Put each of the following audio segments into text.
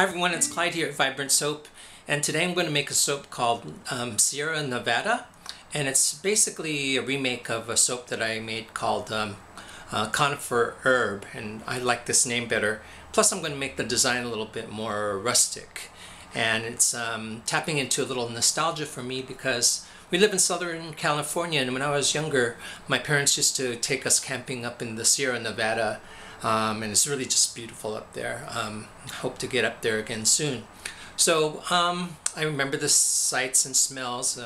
Hi everyone, it's Clyde here at Vibrant Soap, and today I'm going to make a soap called Sierra Nevada, and it's basically a remake of a soap that I made called Conifer Herb, and I like this name better. Plus I'm going to make the design a little bit more rustic, and it's tapping into a little nostalgia for me because we live in Southern California, and when I was younger my parents used to take us camping up in the Sierra Nevada. And it's really just beautiful up there. Hope to get up there again soon. So I remember the sights and smells.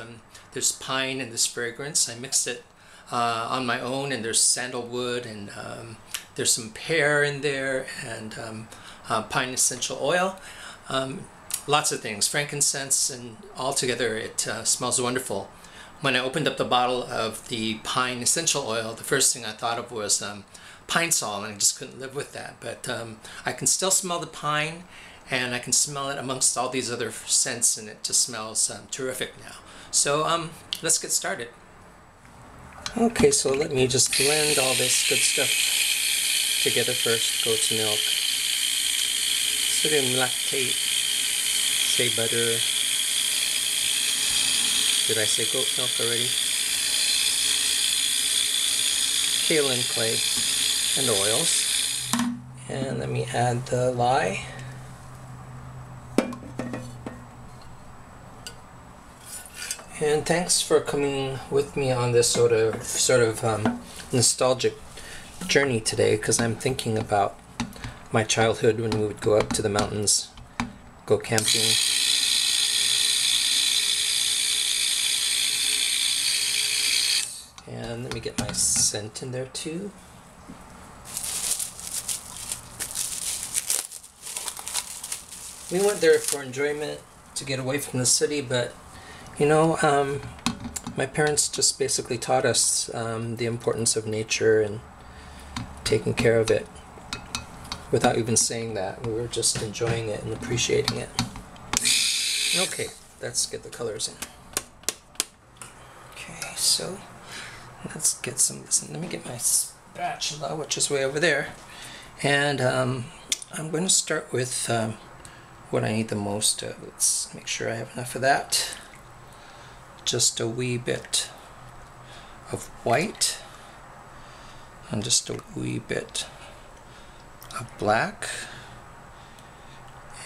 There's pine and this fragrance. I mixed it on my own, and there's sandalwood, and there's some pear in there, and pine essential oil. Lots of things, frankincense, and all together it smells wonderful. When I opened up the bottle of the pine essential oil, the first thing I thought of was Pine Sol, and I just couldn't live with that. But I can still smell the pine, and I can smell it amongst all these other scents, and it just smells terrific now. So let's get started. Okay, so let me just blend all this good stuff together first. Goat's milk, sodium lactate, shea butter. Did I say goat milk already? Kale and clay and oils. And let me add the lye. And thanks for coming with me on this sort of nostalgic journey today, because I'm thinking about my childhood when we would go up to the mountains, go camping. And let me get my scent in there too. We went there for enjoyment, to get away from the city, but you know, my parents just basically taught us the importance of nature and taking care of it. Without even saying that, we were just enjoying it and appreciating it. Okay, let's get the colors in. Okay, so let's get some of this in. Let me get my spatula, which is way over there. And I'm going to start with what I need the most of. Let's make sure I have enough of that. Just a wee bit of white, and just a wee bit of black.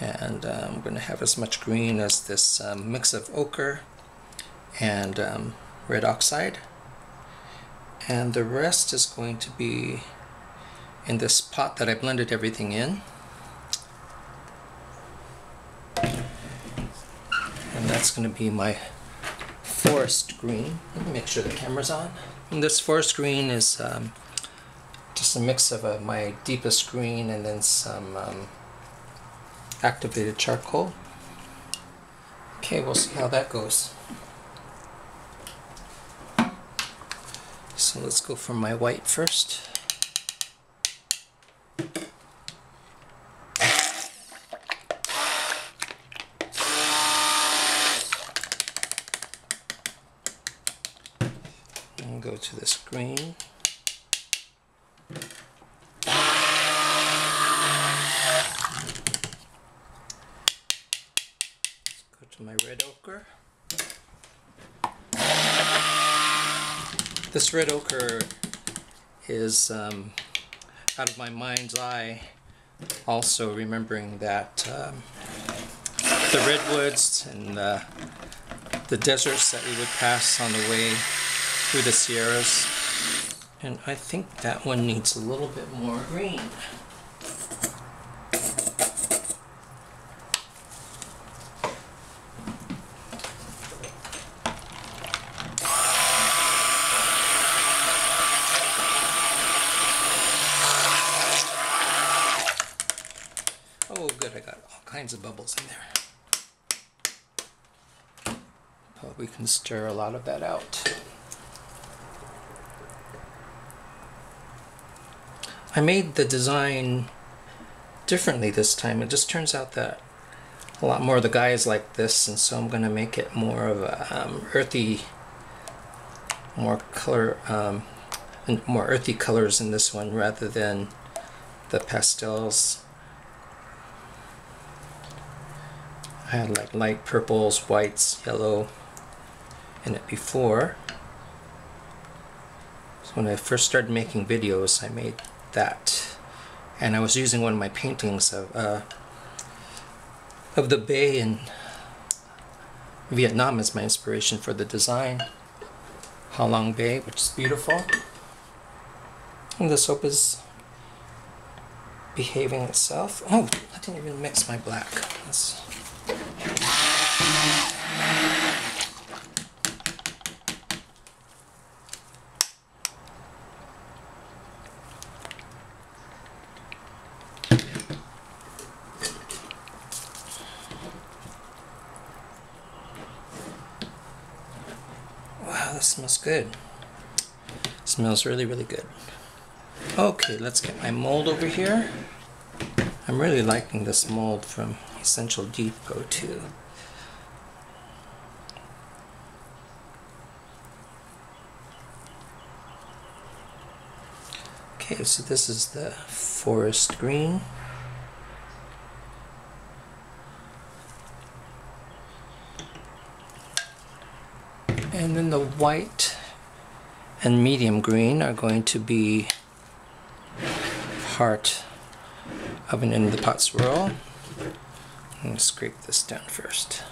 And I'm going to have as much green as this mix of ochre and red oxide. And the rest is going to be in this pot that I blended everything in. And that's going to be my forest green. Let me make sure the camera's on. And this forest green is just a mix of my deepest green and then some activated charcoal. Okay, we'll see how that goes. So let's go for my white first. And go to this green. Let's go to my red ochre. This red ochre is out of my mind's eye, also remembering that the redwoods and the deserts that we would pass on the way through the Sierras. And I think that one needs a little bit more green. Of bubbles in there, but we can stir a lot of that out. I made the design differently this time. It just turns out that a lot more of the guys like this, and so I'm going to make it more of a earthy, more color, and more earthy colors in this one rather than the pastels. I had like light purples, whites, yellow in it before. So when I first started making videos, I made that, and I was using one of my paintings of the bay in Vietnam as my inspiration for the design. Ha Long Bay, which is beautiful. And the soap is behaving itself. Oh, I didn't even mix my black. That's... Wow, this smells good. It smells really, really good. Okay, let's get my mold over here. I'm really liking this mold from Essential Depot too. Okay, so this is the forest green. And then the white and medium green are going to be part of an end of the pot swirl. I'm going to scrape this down first.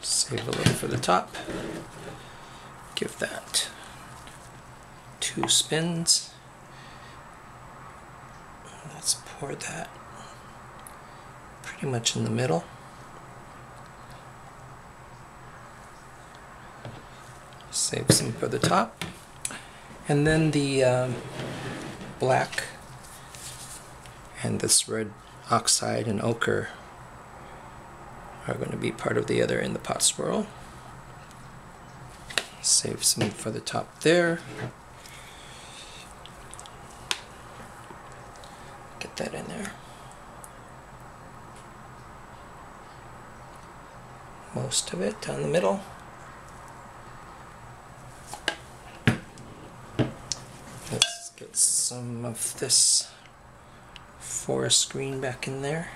Save a little for the top. Give that 2 spins. Let's pour that pretty much in the middle. Save some for the top. And then the black and this red oxide and ochre are going to be part of the other in the pot swirl. Save some for the top there. Get that in there. Most of it down the middle. Let's get some of this forest green back in there.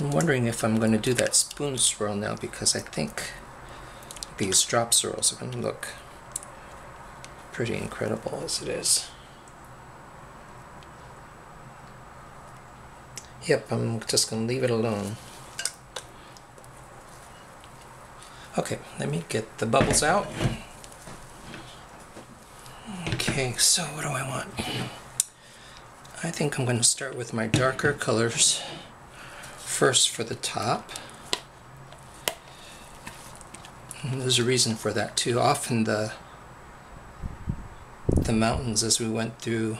I'm wondering if I'm going to do that spoon swirl now, because I think these drop swirls are going to look pretty incredible as it is. Yep, I'm just going to leave it alone. Okay, let me get the bubbles out. Okay, so what do I want? I think I'm going to start with my darker colors first for the top. And there's a reason for that too. Often the mountains, as we went through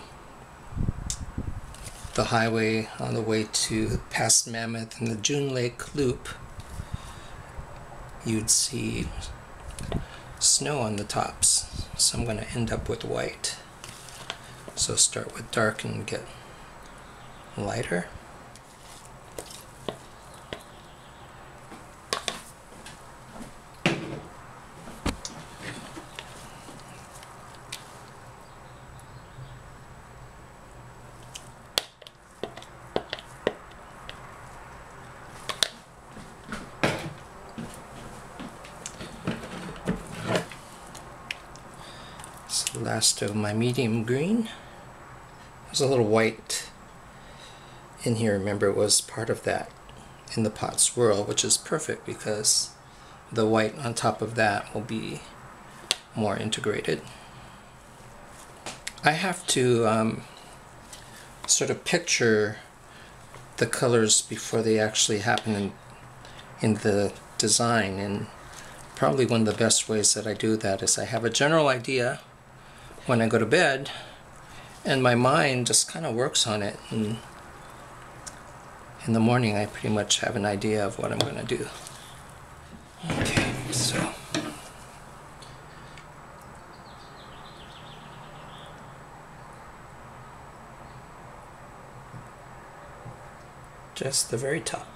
the highway on the way to past Mammoth and the June Lake Loop, you'd see snow on the tops, so I'm going to end up with white. So start with dark and get lighter. Last of my medium green. There's a little white in here. Remember, it was part of that in the pot swirl, which is perfect because the white on top of that will be more integrated. I have to sort of picture the colors before they actually happen in the design, and probably one of the best ways that I do that is I have a general idea when I go to bed, and my mind just kind of works on it, and in the morning I pretty much have an idea of what I'm going to do. Okay, so just the very top.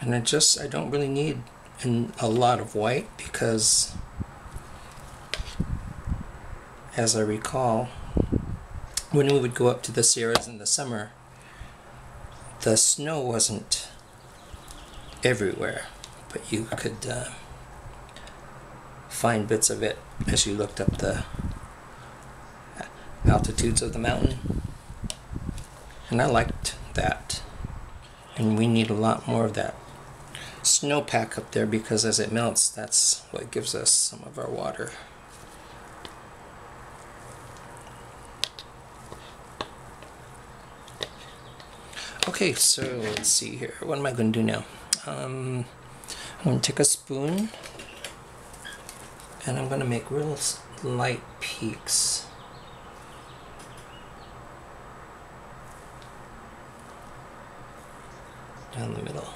And I don't really need a lot of white because, as I recall, when we would go up to the Sierras in the summer, the snow wasn't everywhere, but you could find bits of it as you looked up the altitudes of the mountain. And I liked that. And we need a lot more of that snowpack up there, because as it melts, that's what gives us some of our water. Okay, so let's see here. What am I going to do now? I'm going to take a spoon and I'm going to make real light peaks. Down the middle.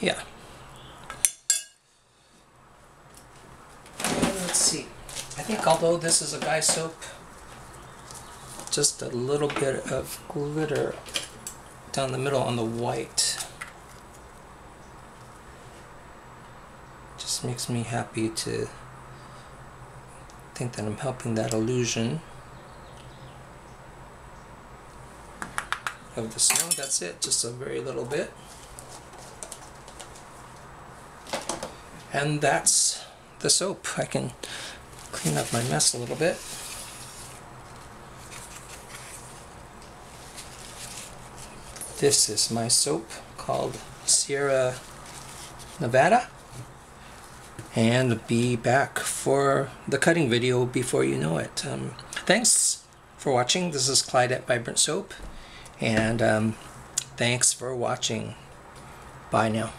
Yeah. Let's see. I think although this is a guy soap, just a little bit of glitter down the middle on the white just makes me happy to think that I'm helping that illusion of the snow. That's it, just a very little bit. And that's the soap. I can clean up my mess a little bit. This is my soap called Sierra Nevada. And be back for the cutting video before you know it. Thanks for watching. This is Clyde at Vibrant Soap. And thanks for watching. Bye now.